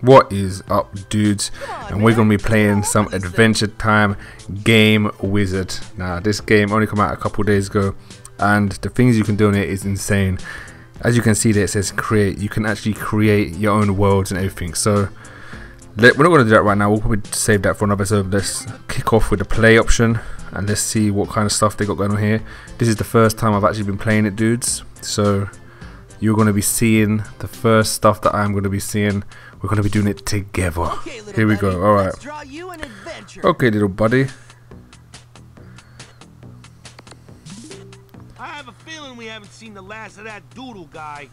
What is up, dudes? And we're gonna be playing some Adventure Time Game Wizard. Now this game only came out a couple days ago, and the things you can do in it is insane. As you can see there, it says create. You can actually create your own worlds and everything, so we're not gonna do that right now. We'll probably save that for another episode. Let's kick off with the play option and let's see what kind of stuff they got going on here. This is the first time I've actually been playing it, dudes, so you're going to be seeing the first stuff that I'm going to be seeing. We're going to be doing it together. Okay, here we go. All right. Okay, little buddy. I have a feeling we haven't seen the last of that doodle guy.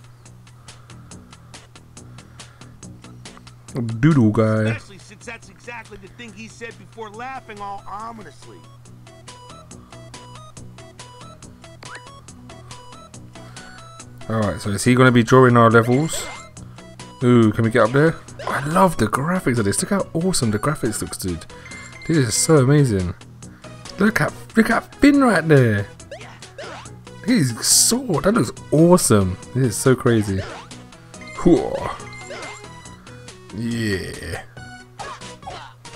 Doodle guy. Especially since that's exactly the thing he said before laughing all ominously. Alright, so is he going to be drawing our levels? Ooh, can we get up there? I love the graphics of this. Look how awesome the graphics looks, dude. This is so amazing. Look at Finn right there. His sword, that looks awesome. This is so crazy. Whoa. Yeah.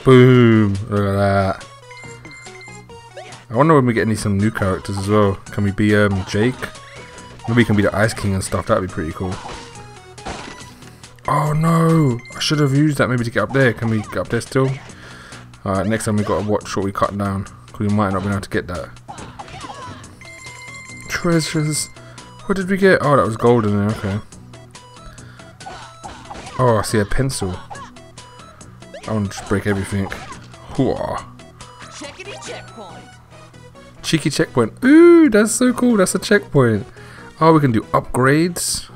Boom. Look at that. I wonder when we get some new characters as well. Can we be Jake? Maybe he can be the Ice King and stuff. That'd be pretty cool. Oh no! I should have used that maybe to get up there. Can we get up there still? Alright, next time we gotta watch what we cut down, because we might not be able to get that. Treasures! What did we get? Oh, that was gold in there, okay. Oh, I see a pencil. I want to just break everything. Hooah. Cheeky checkpoint. Ooh, that's so cool. That's a checkpoint. Oh, we can do upgrades.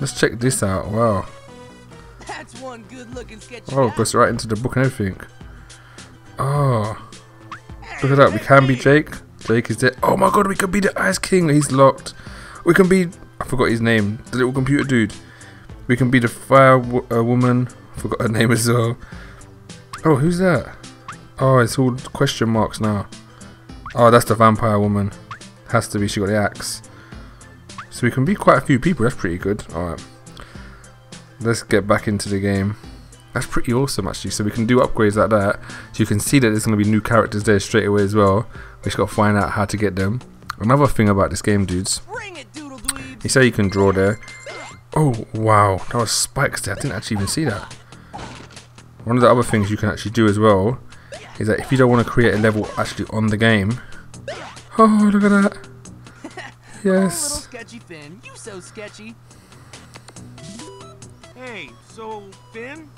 Let's check this out. Wow. That's one good looking sketch. Oh, it goes right into the book and everything. Oh. Look at that. We can be Jake. Jake is there. Oh my god, we can be the Ice King. He's locked. We can be... I forgot his name. The little computer dude. We can be the Fire Woman. I forgot her name as well. Oh, who's that? Oh, it's all question marks now. Oh, that's the Vampire Woman. Has to be. She got the axe. So we can be quite a few people, that's pretty good. Alright, let's get back into the game. That's pretty awesome actually, so we can do upgrades like that. So you can see that there's going to be new characters there straight away as well. We just got to find out how to get them. Another thing about this game, dudes, you say you can draw there. Oh wow, that was spikes there, I didn't actually even see that. One of the other things you can actually do as well is that if you don't want to create a level actually on the game. Oh, look at that. Yes. Sketchy Finn, you so sketchy. Hey, so Finn?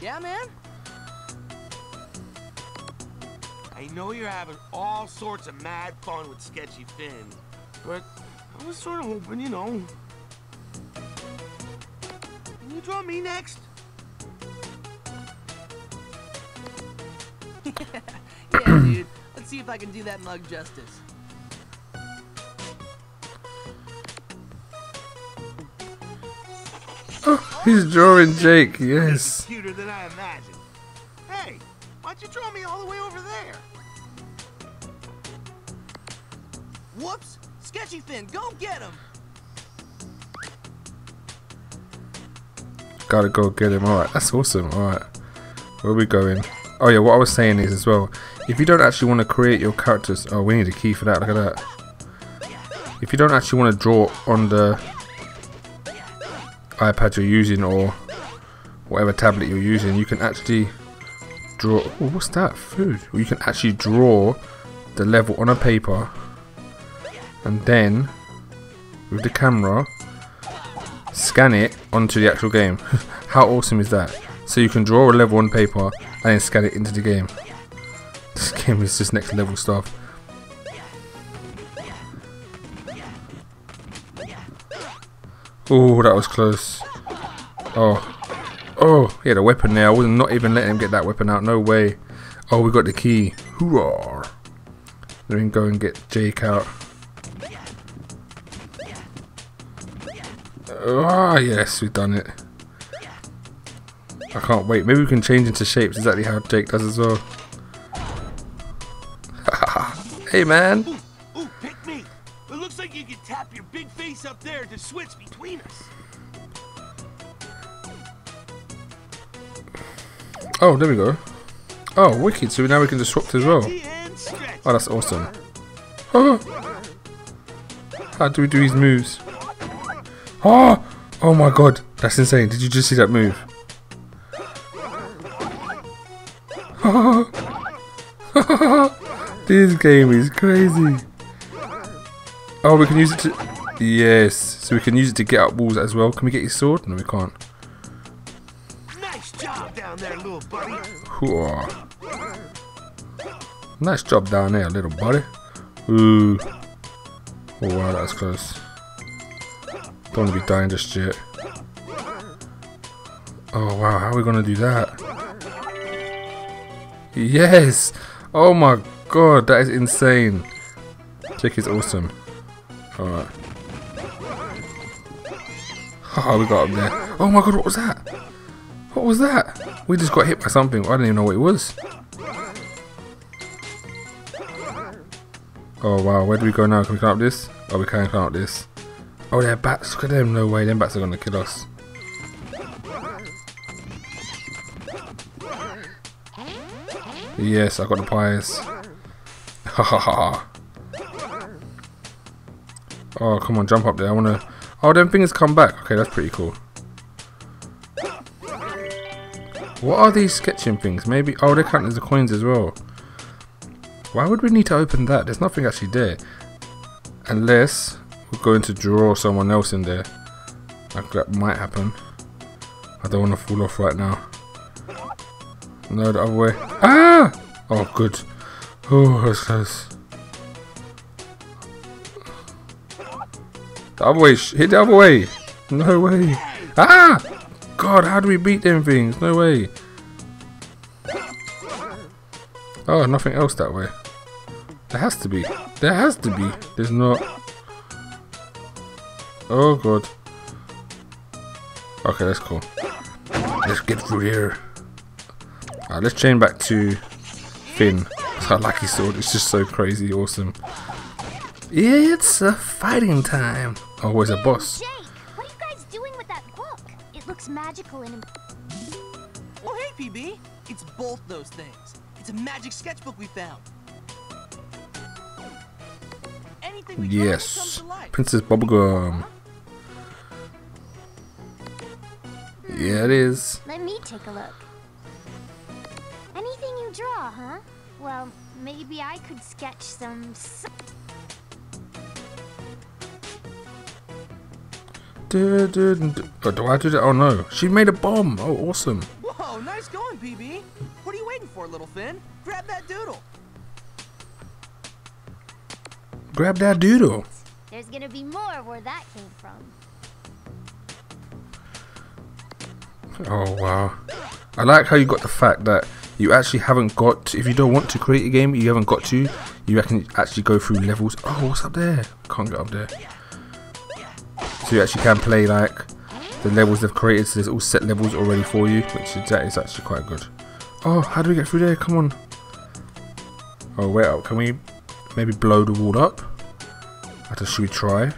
Yeah, man? I know you're having all sorts of mad fun with Sketchy Finn, but I was sort of hoping, you know. Can you draw me next? Yeah, dude. Let's see if I can do that mug justice. Oh, he's drawing Jake, yes. Cuter than I imagined. Hey, why'd you draw me all the way over there? Whoops! Sketchy Finn, go get him! Gotta go get him, alright, that's awesome, alright. Where are we going? Oh yeah, what I was saying is as well, if you don't actually want to create your characters, oh we need a key for that, look at that. If you don't actually want to draw on the iPad you're using or whatever tablet you're using, you can actually draw, oh what's that, food? Well, you can actually draw the level on a paper and then with the camera scan it onto the actual game. How awesome is that? So you can draw a level on paper and then scan it into the game. This game is just next level stuff. Oh, that was close. Oh. Oh, he had a weapon there. I was not even letting him get that weapon out. No way. Oh, we got the key. Hoorah. Then go and get Jake out. Ah, yes, we've done it. I can't wait. Maybe we can change into shapes, exactly how Jake does as well. Hey man! Ooh, pick me! It looks like you can tap your big face up there to switch between us. Oh, there we go. Oh, wicked. So now we can just swap this as well. Oh, that's awesome. Oh. How do we do these moves? Oh! Oh my god. That's insane. Did you just see that move? This game is crazy. Oh, we can use it to... Yes. So we can use it to get up walls as well. Can we get your sword? No, we can't. Nice job down there, little buddy. Nice job down there, little buddy. Ooh. Oh, wow, that's close. Don't want to be dying just yet. Oh, wow. How are we going to do that? Yes. Oh my god, that is insane. Jake is awesome. Alright. Oh, we got up there. Oh my god, what was that? What was that? We just got hit by something. I don't even know what it was. Oh wow, where do we go now? Can we climb up this? Oh, we can't climb up this. Oh, they're bats. Look at them. No way. Them bats are going to kill us. Yes, I got the pies. Ha ha ha. Oh, come on, jump up there. I want to... Oh, them things come back. Okay, that's pretty cool. What are these sketching things? Maybe... Oh, they count as the coins as well. Why would we need to open that? There's nothing actually there. Unless we're going to draw someone else in there. Like, that might happen. I don't want to fall off right now. No, the other way. Ah! Oh, good. Oh, that's close. The other way. Hit the other way. No way. Ah! God, how do we beat them things? No way. Oh, nothing else that way. There has to be. There has to be. There's not. Oh, God. Okay, that's cool. Let's get through here. Alright, let's chain back to Finn. I like his sword, it's just so crazy awesome. It's a fighting time. Oh, where's a boss? Jake, what are you guys doing with that book? It looks magical and... Oh, hey, PB. It's both those things. It's a magic sketchbook we found. Anything we yes. Princess Bubblegum. Yeah, it is. Let me take a look. Anything you draw, huh? Well, maybe I could sketch some... Do I do that? Oh no. She made a bomb. Oh, awesome. Whoa, nice going, PB. What are you waiting for, little Finn? Grab that doodle. Grab that doodle. There's gonna be more where that came from. Oh, wow. I like how you got the fact that you actually haven't got to, if you don't want to create a game, you haven't got to, you can actually go through levels. Oh, what's up there? Can't get up there. So you actually can play like the levels they've created, so there's all set levels already for you, which is, that is actually quite good. Oh, how do we get through there? Come on. Oh, wait up. Can we maybe blow the wall up? I just, should we try?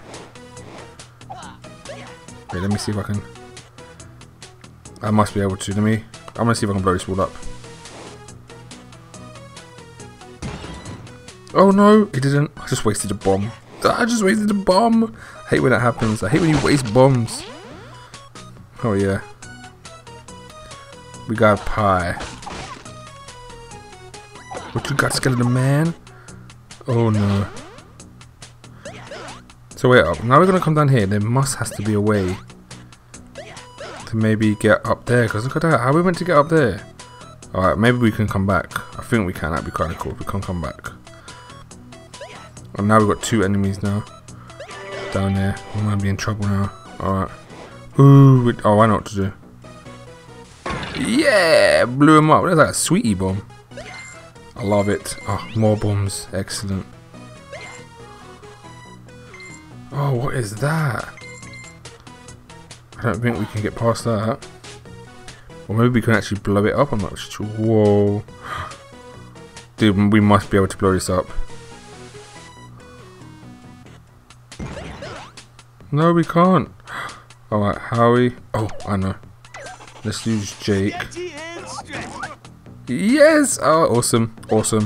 Wait, let me see if I can. I must be able to. Let me. I'm gonna see if I can blow this wall up. Oh no, it didn't. I just wasted a bomb. I just wasted a bomb. I hate when that happens. I hate when you waste bombs. Oh yeah. We got a pie. What you got, Skeleton Man? Oh no. So wait up. Now we're gonna come down here. There must has to be a way to maybe get up there. Because look at that. How are we meant to get up there? Alright, maybe we can come back. I think we can. That'd be kind of cool if we can come back. And now we've got two enemies now. Down there. We might be in trouble now. Alright. Ooh. Oh, I know what to do. Yeah! Blew him up. There's like a sweetie bomb. I love it. Oh, more bombs. Excellent. Oh, what is that? I don't think we can get past that. Or maybe we can actually blow it up. I'm not sure. Whoa. Dude, we must be able to blow this up. No, we can't. Alright, Howie. Oh, I know. Let's use Jake. Yes! Oh, awesome. Awesome.